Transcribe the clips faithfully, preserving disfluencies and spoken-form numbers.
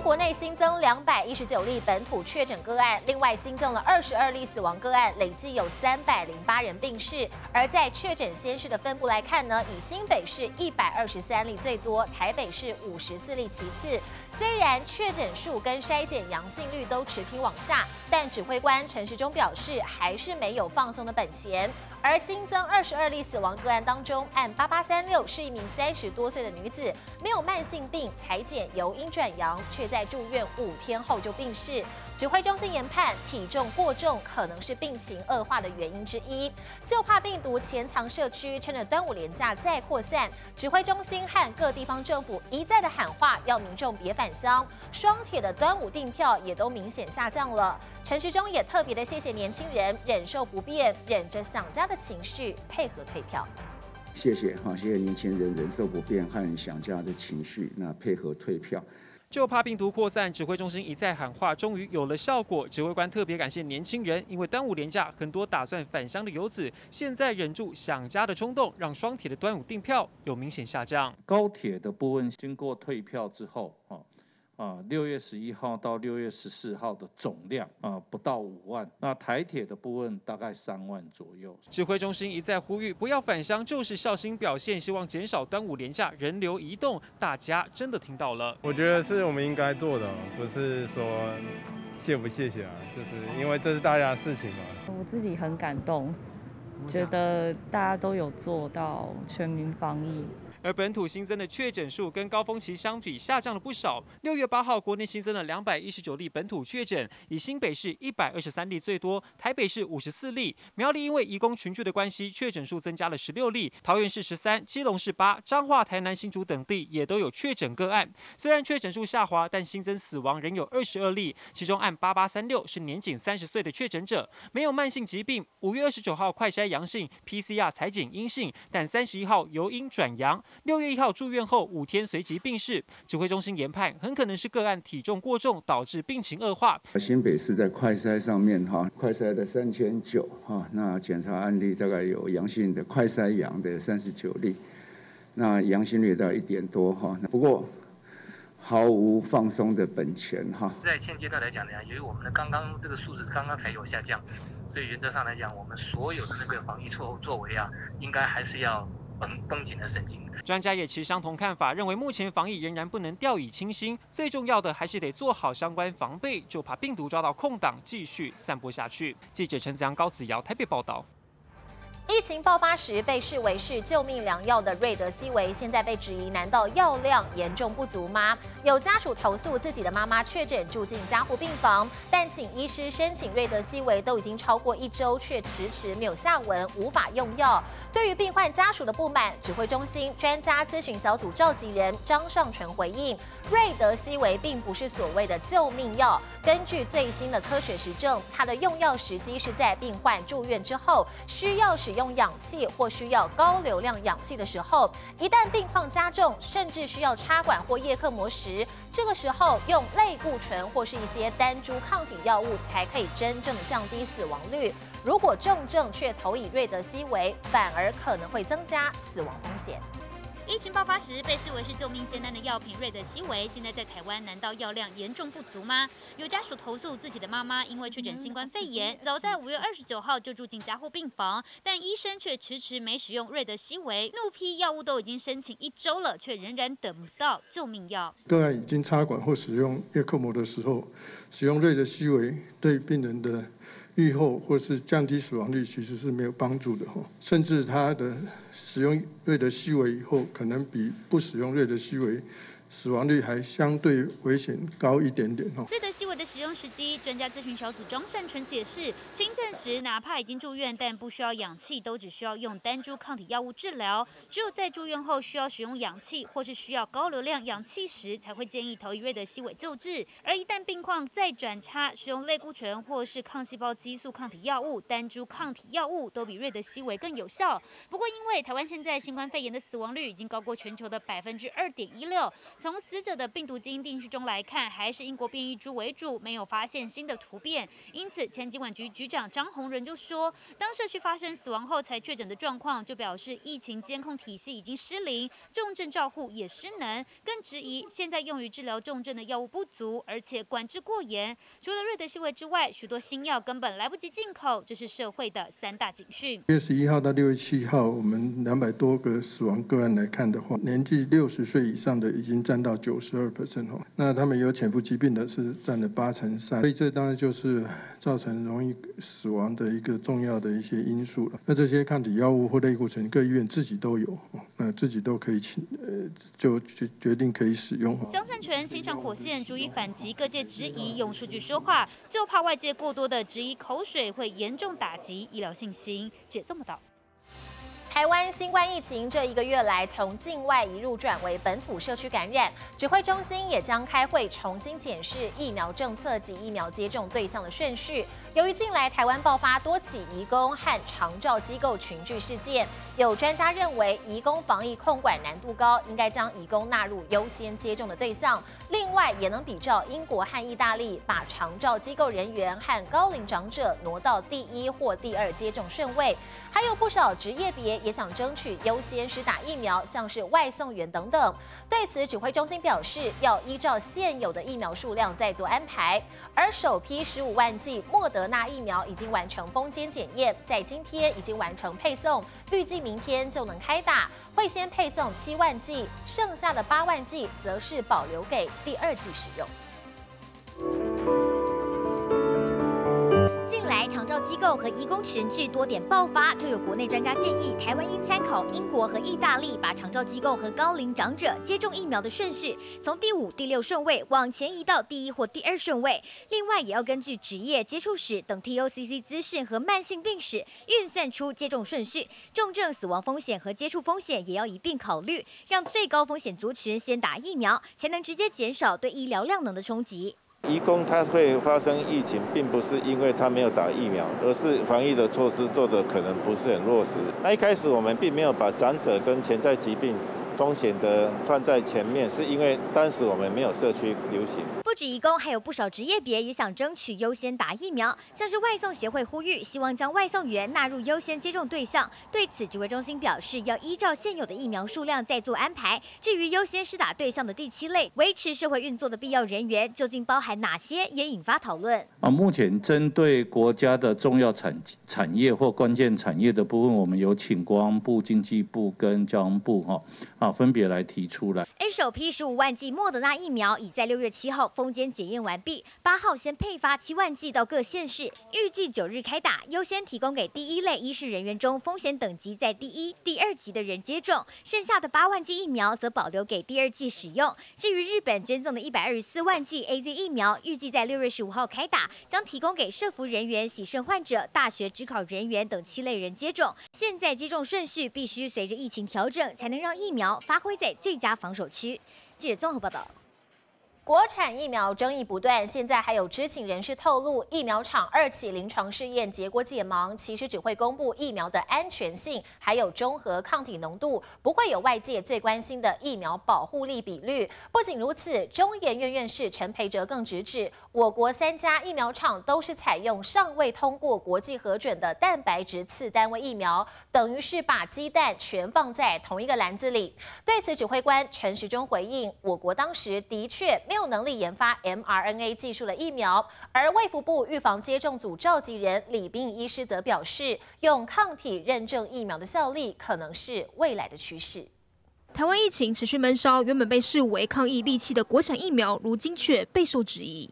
天国内新增两百一十九例本土确诊个案，另外新增了二十二例死亡个案，累计有三百零八人病逝。而在确诊县市的分布来看呢，以新北市一百二十三例最多，台北市五十四例其次。虽然确诊数跟筛检阳性率都持平往下，但指挥官陈时中表示，还是没有放松的本钱。 而新增二十二例死亡个案当中，案八八三六是一名三十多岁的女子，没有慢性病，裁剪由阴转阳，却在住院五天后就病逝。指挥中心研判，体重过重可能是病情恶化的原因之一。就怕病毒潜藏社区，趁着端午连假再扩散，指挥中心和各地方政府一再的喊话，要民众别返乡。双铁的端午订票也都明显下降了。陈时中也特别的谢谢年轻人忍受不便，忍着想家 的情绪配合退票，谢谢哈，谢谢年轻人忍受不便和想家的情绪，那配合退票。就怕病毒扩散，指挥中心一再喊话，终于有了效果。指挥官特别感谢年轻人，因为端午连假，很多打算返乡的游子，现在忍住想家的冲动，让双铁的端午订票有明显下降。高铁的部分经过退票之后，啊。 啊，六月十一号到六月十四号的总量啊不到五万，那台铁的部分大概三万左右。指挥中心一再呼吁不要返乡，就是孝心表现，希望减少端午连假人流移动。大家真的听到了，我觉得是我们应该做的，不是说谢不谢谢啊，就是因为这是大家的事情嘛。我自己很感动，觉得大家都有做到全民防疫。 而本土新增的确诊数跟高峰期相比下降了不少。六月八号，国内新增了两百一十九例本土确诊，以新北市一百二十三例最多，台北市五十四例。苗栗因为移工群聚的关系，确诊数增加了十六例，桃园市十三，基隆市八，彰化、台南、新竹等地也都有确诊个案。虽然确诊数下滑，但新增死亡仍有二十二例，其中案八八三六是年仅三十岁的确诊者，没有慢性疾病。五月二十九号快筛阳性 ，P C R 采检阴性，但三十一号由阴转阳。 六月一号住院后五天随即病逝，指挥中心研判很可能是个案体重过重导致病情恶化。新北市在快筛上面哈，快筛的三千九哈，那检查案例大概有阳性的快筛阳的三十九例，那阳性率到一点多哈，不过毫无放松的本钱哈。在现阶段来讲呢，由于我们的刚刚这个数字刚刚才有下降，所以原则上来讲，我们所有的那个防疫作作为啊，应该还是要。 绷绷紧的神经。专家也持相同看法，认为目前防疫仍然不能掉以轻心，最重要的还是得做好相关防备，就怕病毒抓到空档继续散播下去。记者陈子阳、高子尧台北报道。 疫情爆发时被视为是救命良药的瑞德西韦，现在被质疑，难道药量严重不足吗？有家属投诉自己的妈妈确诊住进加护病房，但请医师申请瑞德西韦都已经超过一周，却迟迟没有下文，无法用药。对于病患家属的不满，指挥中心专家咨询小组召集人张尚纯回应，瑞德西韦并不是所谓的救命药，根据最新的科学实证，它的用药时机是在病患住院之后，需要使用 用氧气或需要高流量氧气的时候，一旦病况加重，甚至需要插管或叶克膜时，这个时候用类固醇或是一些单株抗体药物才可以真正的降低死亡率。如果重症却投以瑞德西韦，反而可能会增加死亡风险。 疫情爆发时被视为是救命仙丹的药品瑞德西韦，现在在台湾难道药量严重不足吗？有家属投诉自己的妈妈因为确诊新冠肺炎，早在五月二十九号就住进加护病房，但医生却迟迟没使用瑞德西韦，怒批药物都已经申请一周了，却仍然等不到救命药。个案已经插管或使用叶克膜的时候，使用瑞德西韦对病人的预后或是降低死亡率其实是没有帮助的，甚至它的。 使用瑞德西韦以后，可能比不使用瑞德西韦死亡率还相对危险高一点点哦。瑞德西韦的使用时机，专家咨询小组张善纯解释，轻症时哪怕已经住院，但不需要氧气，都只需要用单株抗体药物治疗；只有在住院后需要使用氧气或是需要高流量氧气时，才会建议投以瑞德西韦救治。而一旦病况再转差，使用类固醇或是抗细胞激素抗体药物、单株抗体药物都比瑞德西韦更有效。不过因为 台湾现在新冠肺炎的死亡率已经高过全球的百分之二点一六，从死者的病毒基因定序中来看，还是英国变异株为主，没有发现新的突变。因此，前疾管局局长张宏仁就说，当社区发生死亡后才确诊的状况，就表示疫情监控体系已经失灵，重症照护也失能，更质疑现在用于治疗重症的药物不足，而且管制过严。除了瑞德西韦之外，许多新药根本来不及进口，这是社会的三大警讯。六月十一号到六月七号，我们两百多个死亡个案来看的话，年纪六十岁以上的已经 占到九十二%哦，那他们有潜伏疾病的是占了八成三，所以这当然就是造成容易死亡的一个重要的一些因素了。那这些抗体药物或类固醇，各医院自己都有，那自己都可以请呃就决决定可以使用。张善权亲上火线，逐一反击各界质疑，用数据说话，就怕外界过多的质疑口水会严重打击医疗信心。姐这么道。 台湾新冠疫情这一个月来，从境外移入转为本土社区感染，指挥中心也将开会重新检视疫苗政策及疫苗接种对象的顺序。由于近来台湾爆发多起移工和长照机构群聚事件，有专家认为移工防疫控管难度高，应该将移工纳入优先接种的对象。另外，也能比照英国和意大利，把长照机构人员和高龄长者挪到第一或第二接种顺位。还有不少职业别 也想争取优先施打疫苗，像是外送员等等。对此，指挥中心表示，要依照现有的疫苗数量再做安排。而首批十五万剂莫德纳疫苗已经完成封签检验，在今天已经完成配送，预计明天就能开打。会先配送七万剂，剩下的八万剂则是保留给第二剂使用。 近来，长照机构和移工群聚多点爆发，就有国内专家建议，台湾应参考英国和意大利，把长照机构和高龄长者接种疫苗的顺序，从第五、第六顺位往前移到第一或第二顺位。另外，也要根据职业、接触史等 T O C C 资讯和慢性病史，运算出接种顺序。重症、死亡风险和接触风险也要一并考虑，让最高风险族群先打疫苗，才能直接减少对医疗量能的冲击。 移工他会发生疫情，并不是因为他没有打疫苗，而是防疫的措施做的可能不是很落实。那一开始我们并没有把长者跟潜在疾病 风险的放在前面，是因为当时我们没有社区流行。不止移工，还有不少职业别也想争取优先打疫苗，像是外送协会呼吁，希望将外送员纳入优先接种对象。对此，指挥中心表示，要依照现有的疫苗数量再做安排。至于优先施打对象的第七类，维持社会运作的必要人员究竟包含哪些，也引发讨论。啊，目前针对国家的重要产产业或关键产业的部分，我们有请国防部、经济部跟交通部，哈，啊。 分别来提出来。而首批十五万剂莫德纳疫苗已在六月七号封签检验完毕，八号先配发七万剂到各县市，预计九日开打，优先提供给第一类医事人员中风险等级在第一、第二级的人接种，剩下的八万剂疫苗则保留给第二剂使用。至于日本捐赠的一百二十四万剂 A Z 疫苗，预计在六月十五号开打，将提供给社服人员、洗肾患者、大学指考人员等七类人接种。现在接种顺序必须随着疫情调整，才能让疫苗 发挥在最佳防守区。记者综合报道。国产疫苗争议不断，现在还有知情人士透露，疫苗厂二期临床试验结果解盲，其实只会公布疫苗的安全性，还有中和抗体浓度，不会有外界最关心的疫苗保护力比率。不仅如此，中研院院士陈培哲更直指，我国三家疫苗厂都是采用尚未通过国际核准的蛋白质次单位疫苗，等于是把鸡蛋全放在同一个篮子里。对此，指挥官陈时中回应，我国当时的确没有 有能力研发 m R N A 技术的疫苗，而卫福部预防接种组召集人李斌医师则表示，用抗体认证疫苗的效力可能是未来的趋势。 台湾疫情持续闷烧，原本被视为抗疫利器的国产疫苗，如今却备受质疑。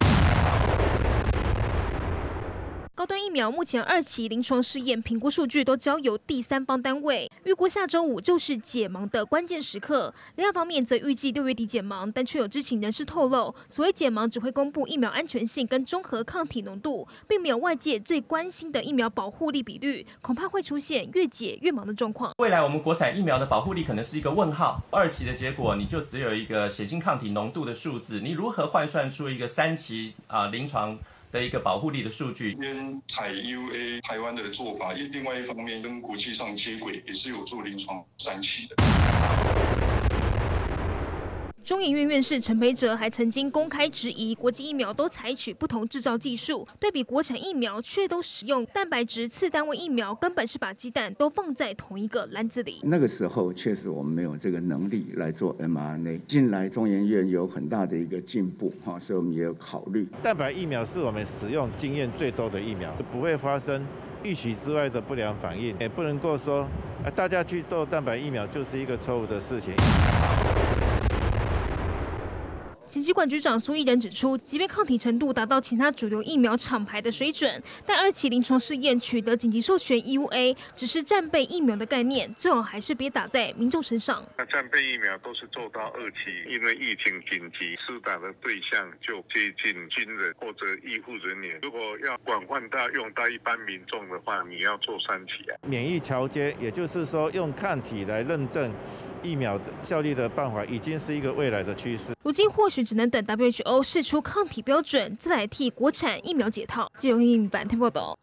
高端疫苗目前二期临床试验评估数据都交由第三方单位，预估下周五就是解盲的关键时刻。另一方面则预计六月底解盲，但却有知情人士透露，所谓解盲只会公布疫苗安全性跟中和抗体浓度，并没有外界最关心的疫苗保护力比率，恐怕会出现越解越盲的状况。未来我们国产疫苗的保护力可能是一个问号，二期的结果你就只有一个血清抗体浓度的数字，你如何换算出一个三期啊、呃、临床 的一个保护力的数据，跟采 E U A 台湾的做法，另外一方面跟国际上接轨，也是有做临床三期的。中研院院士陈培哲还曾经公开质疑，国际疫苗都采取不同制造技术，对比国产疫苗却都使用蛋白质次单位疫苗，根本是把鸡蛋都放在同一个篮子里。那个时候确实我们没有这个能力来做 mRNA， 近来中研院有很大的一个进步哈，所以我们也有考虑。蛋白疫苗是我们使用经验最多的疫苗，不会发生预期之外的不良反应，也不能够说啊大家去做蛋白疫苗就是一个错误的事情。 前疾管局长苏益仁指出，即便抗体程度达到其他主流疫苗厂牌的水准，但二期临床试验取得紧急授权 E U A， 只是战备疫苗的概念，最好还是别打在民众身上。那战备疫苗都是做到二期，因为疫情紧急，施打的对象就接近军人或者医护人员。如果要广泛到用到一般民众的话，你要做三期啊。免疫桥接，也就是说用抗体来认证。 疫苗效力的办法已经是一个未来的趋势，如今或许只能等 W H O 释出抗体标准，再来替国产疫苗解套。记者林颖凡报道。